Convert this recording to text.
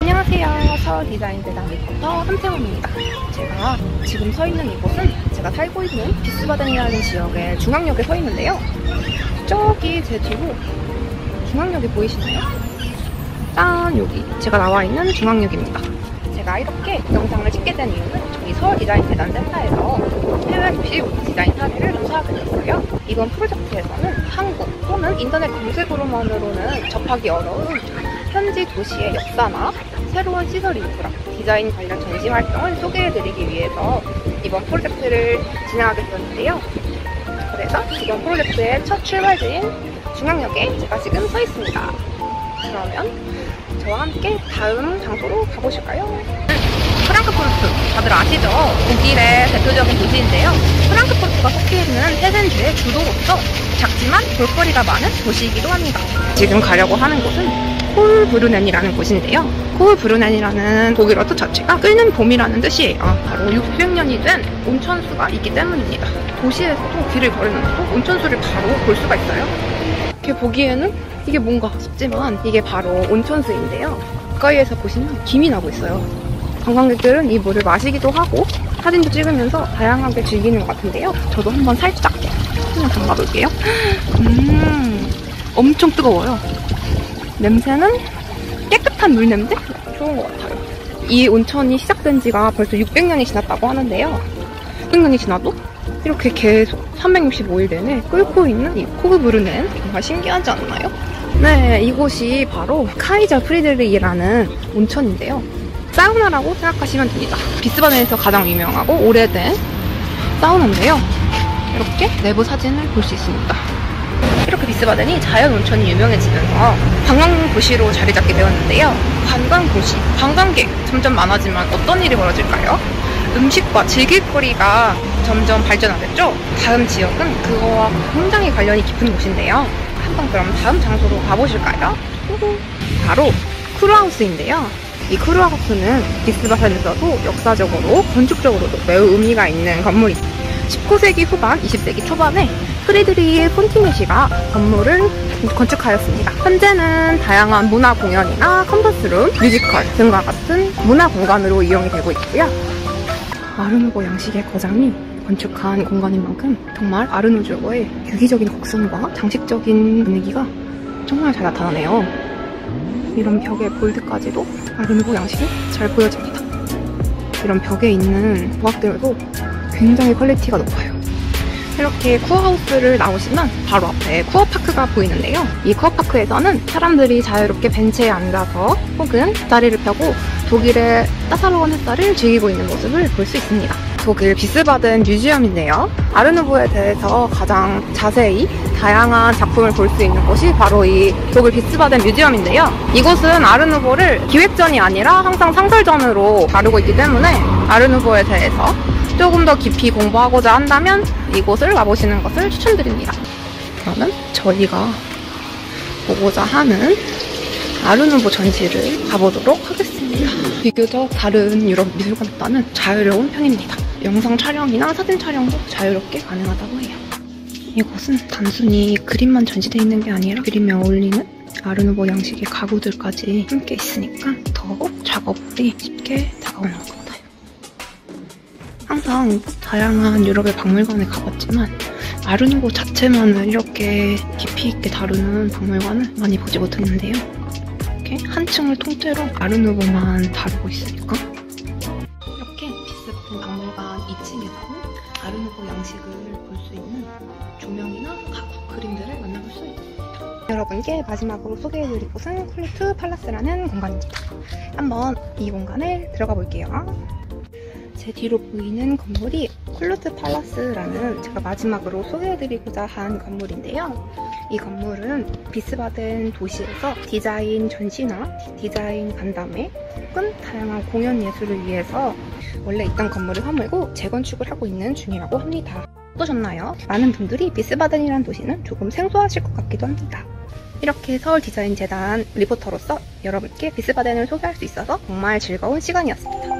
안녕하세요. 서울디자인재단 리포터 함태웅입니다. 제가 지금 서 있는 이곳은 제가 살고 있는 비스바덴이라는 지역의 중앙역에 서 있는데요. 저기 제 뒤로 중앙역이 보이시나요? 짠! 여기 제가 나와 있는 중앙역입니다. 제가 이렇게 영상을 찍게 된 이유는 저희 서울디자인재단 센터에서 해외 도시 디자인 사례를 조사하게 됐어요. 이번 프로젝트에서는 한국 또는 인터넷 검색으로만으로는 접하기 어려운 현지 도시의 역사나 새로운 시설 인프라, 디자인 관련 전시 활동을 소개해드리기 위해서 이번 프로젝트를 진행하게 되었는데요. 그래서 이번 프로젝트의 첫 출발지인 중앙역에 제가 지금 서 있습니다. 그러면 저와 함께 다음 장소로 가보실까요? 프랑크푸르트, 다들 아시죠? 독일의 대표적인 도시인데요. 프랑크푸르트가 속해있는 테센주의 주도로서 작지만 볼거리가 많은 도시이기도 합니다. 지금 가려고 하는 곳은 콜브루넨이라는 곳인데요. 콜브루넨이라는 독일어 뜻 자체가 끓는 봄이라는 뜻이에요. 바로 600년이 된 온천수가 있기 때문입니다. 도시에서도 길을 걸으면서도 온천수를 바로 볼 수가 있어요. 이렇게 보기에는 이게 뭔가 싶지만 이게 바로 온천수인데요. 가까이에서 보시면 김이 나고 있어요. 관광객들은 이 물을 마시기도 하고 사진도 찍으면서 다양하게 즐기는 것 같은데요. 저도 한번 살짝 손을 담가볼게요. 엄청 뜨거워요. 냄새는 깨끗한 물 냄새? 좋은 것 같아요. 이 온천이 시작된 지가 벌써 600년이 지났다고 하는데요. 600년이 지나도 이렇게 계속 365일 내내 끓고 있는 이 콜브루넨, 정말 신기하지 않나요? 네, 이곳이 바로 카이저 프리드리히라는 온천인데요. 사우나라고 생각하시면 됩니다. 비스바덴에서 가장 유명하고 오래된 사우나인데요. 이렇게 내부 사진을 볼 수 있습니다. 이렇게 비스바덴이 자연 온천이 유명해지면서 관광 도시로 자리 잡게 되었는데요. 관광 도시, 관광객 점점 많아지만 어떤 일이 벌어질까요? 음식과 즐길거리가 점점 발전하겠죠? 다음 지역은 그거와 굉장히 관련이 깊은 곳인데요. 한번 그럼 다음 장소로 가보실까요? 바로 크루하우스인데요. 이 크루하우스는 비스바덴에서도 역사적으로, 건축적으로도 매우 의미가 있는 건물입니다. 19세기 후반, 20세기 초반에 프리드리히 폰티메시가 건물을 건축하였습니다. 현재는 다양한 문화 공연이나 컨퍼런스룸, 뮤지컬 등과 같은 문화 공간으로 이용이 되고 있고요. 아르누보 양식의 거장이 건축한 공간인 만큼 정말 아르누보의 유기적인 곡선과 장식적인 분위기가 정말 잘 나타나네요. 이런 벽의 볼드까지도 아르누보 양식이 잘 보여집니다. 이런 벽에 있는 조각들도 굉장히 퀄리티가 높아요. 이렇게 쿠어하우스를 나오시면 바로 앞에 쿠어파크가 보이는데요. 이 쿠어파크에서는 사람들이 자유롭게 벤치에 앉아서 혹은 다리를 펴고 독일의 따사로운 햇살을 즐기고 있는 모습을 볼 수 있습니다. 독일 비스바덴 뮤지엄인데요. 아르누보에 대해서 가장 자세히 다양한 작품을 볼 수 있는 곳이 바로 이 독일 비스바덴 뮤지엄인데요. 이곳은 아르누보를 기획전이 아니라 항상 상설전으로 다루고 있기 때문에 아르누보에 대해서 조금 더 깊이 공부하고자 한다면 이곳을 와보시는 것을 추천드립니다. 그러면 저희가 보고자 하는 아르누보 전시를 가보도록 하겠습니다. 비교적 다른 유럽 미술관보다는 자유로운 편입니다. 영상 촬영이나 사진 촬영도 자유롭게 가능하다고 해요. 이곳은 단순히 그림만 전시되어 있는 게 아니라 그림에 어울리는 아르누보 양식의 가구들까지 함께 있으니까 더 작업이 쉽게 다가오는 것 같아요. 항상 다양한 유럽의 박물관에 가봤지만 아르누보 자체만을 이렇게 깊이 있게 다루는 박물관을 많이 보지 못했는데요. 이렇게 한 층을 통째로 아르누보만 다루고 있으니까 이렇게 비스바덴 박물관 2층에서는 아르누보 양식을 볼 수 있는 조명이나 가구 그림들을 만나볼 수 있습니다. 여러분께 마지막으로 소개해드릴 곳은 콜리트 팔라스라는 공간입니다. 한번 이 공간에 들어가 볼게요. 제 뒤로 보이는 건물이 콜루트 팔라스라는 제가 마지막으로 소개해드리고자 한 건물인데요. 이 건물은 비스바덴 도시에서 디자인 전시나 디자인 간담회 혹은 다양한 공연 예술을 위해서 원래 있던 건물을 허물고 재건축을 하고 있는 중이라고 합니다. 어떠셨나요? 많은 분들이 비스바덴이라는 도시는 조금 생소하실 것 같기도 합니다. 이렇게 서울디자인재단 리포터로서 여러분께 비스바덴을 소개할 수 있어서 정말 즐거운 시간이었습니다.